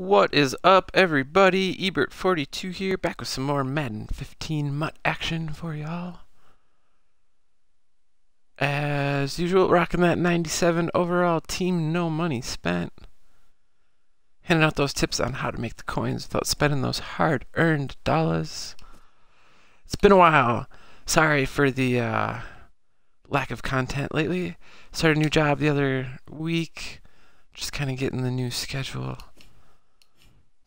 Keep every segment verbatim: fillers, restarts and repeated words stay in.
What is up, everybody? Ebert forty-two here, back with some more Madden fifteen mutt action for y'all. As usual, rocking that ninety-seven overall team, no money spent. Handing out those tips on how to make the coins without spending those hard-earned dollars. It's been a while. Sorry for the uh, lack of content lately. Started a new job the other week. Just kind of getting the new schedule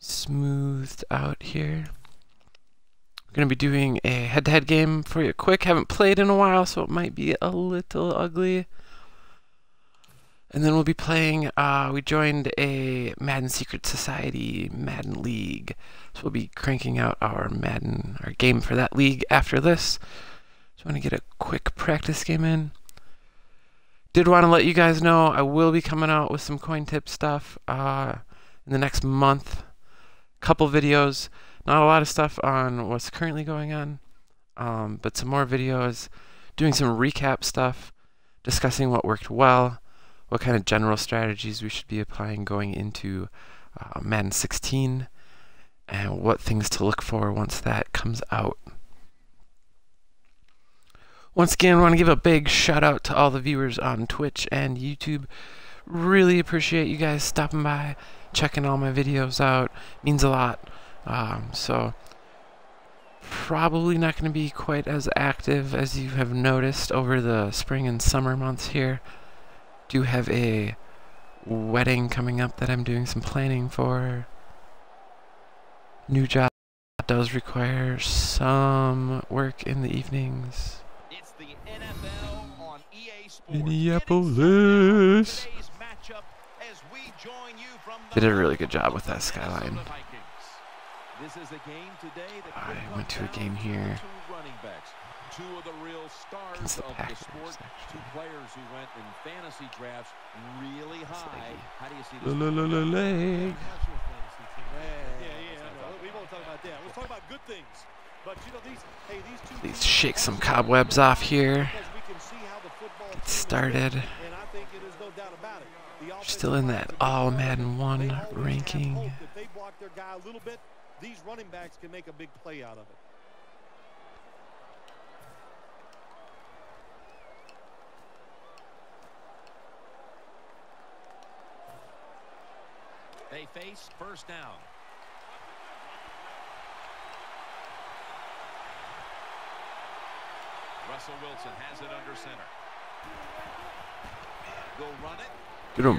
smoothed out here. I'm gonna be doing a head-to-head game for you quick. Haven't played in a while, so it might be a little ugly. And then we'll be playing, uh, we joined a Madden Secret Society Madden League. So we'll be cranking out our Madden, our game for that league after this. Just wanna get a quick practice game in. Did wanna let you guys know I will be coming out with some coin tip stuff uh, in the next month. Couple videos, not a lot of stuff on what's currently going on, um, but some more videos, doing some recap stuff, discussing what worked well, what kind of general strategies we should be applying going into uh, Madden sixteen, and what things to look for once that comes out. Once again, I want to give a big shout out to all the viewers on Twitch and YouTube. Really appreciate you guys stopping by, checking all my videos out. Means a lot. Um, so probably not going to be quite as active as you have noticed over the spring and summer months here. Do have a wedding coming up that I'm doing some planning for. New job does require some work in the evenings. It's the N F L on E A Sports. Minneapolis. They did a really good job with that skyline. I went to a game here against the Packers, actually. Please shake some cobwebs off here. Get started. Still in that all Madden one ranking. These running backs can make a big play out of it. They face first down. Russell Wilson has it under center. Go run it. Get him.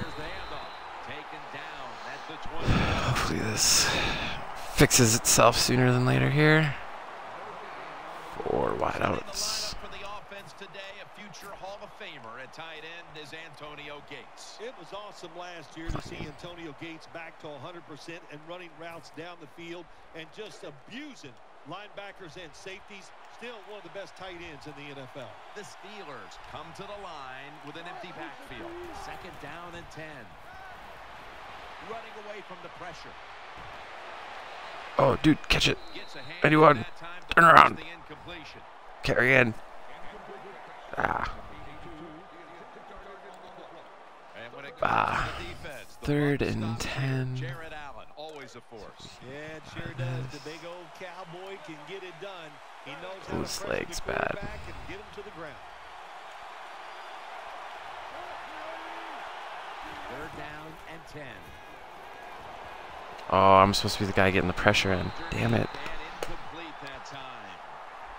Hopefully this fixes itself sooner than later here. Four wideouts. For the offense today, a future Hall of Famer at tight end is Antonio Gates. It was awesome last year to see Antonio Gates back to one hundred percent and running routes down the field and just abusing linebackers and safeties. Still one of the best tight ends in the N F L. The Steelers come to the line with an empty backfield. Second down and ten. Running away from the pressure. Oh, dude, catch it. ninety-one. Turn around. Carry in. Ah. Ah. Third and ten. Jared Allen, always a force. Yeah, it sure does. The big old cowboy can get it done. He knows those legs bad. And get him to the ground. Third down and ten. Oh, I'm supposed to be the guy getting the pressure in. Damn it.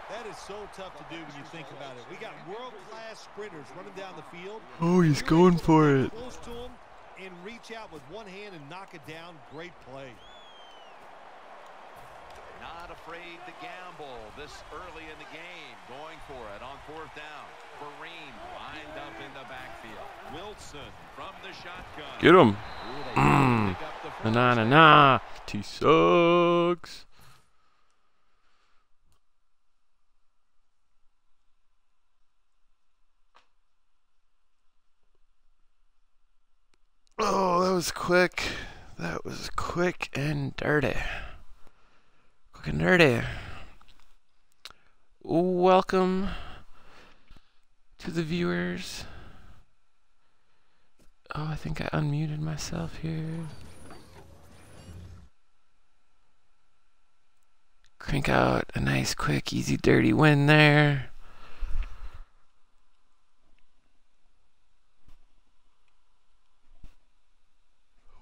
That is so tough to do when you think about it. We got world-class sprinters running down the field. Oh, he's going for it. And reach out with one hand and knock it down. Great play. Not afraid to gamble this early in the game. Going for it on fourth down. Vereen lined up in the backfield. Wilson from the shotgun. Get him. Mm. Na na na na. T sucks. Oh, that was quick. That was quick and dirty. Quick and dirty. Welcome to the viewers. Oh, I think I unmuted myself here. Crank out a nice, quick, easy, dirty win there.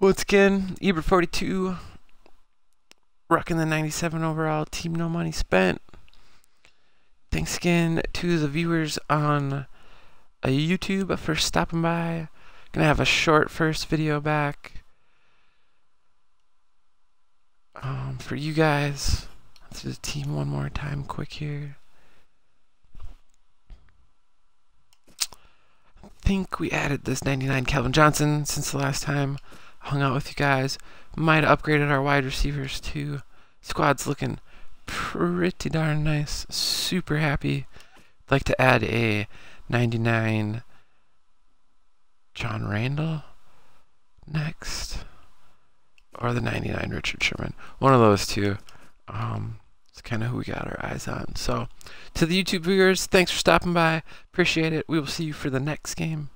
Once again, Ebert forty-two, rocking the ninety-seven overall team, no money spent. Thanks again to the viewers on uh, YouTube for stopping by. Gonna have a short first video back um, for you guys. Let's do the team one more time quick here. I think we added this ninety-nine Calvin Johnson since the last time I hung out with you guys. Might have upgraded our wide receivers too. Squad's looking pretty darn nice. Super happy. I'd like to add a ninety-nine John Randall next, or the ninety-nine Richard Sherman. One of those two. Um, it's kind of who we got our eyes on. So, to the YouTube viewers, thanks for stopping by. Appreciate it. We will see you for the next game.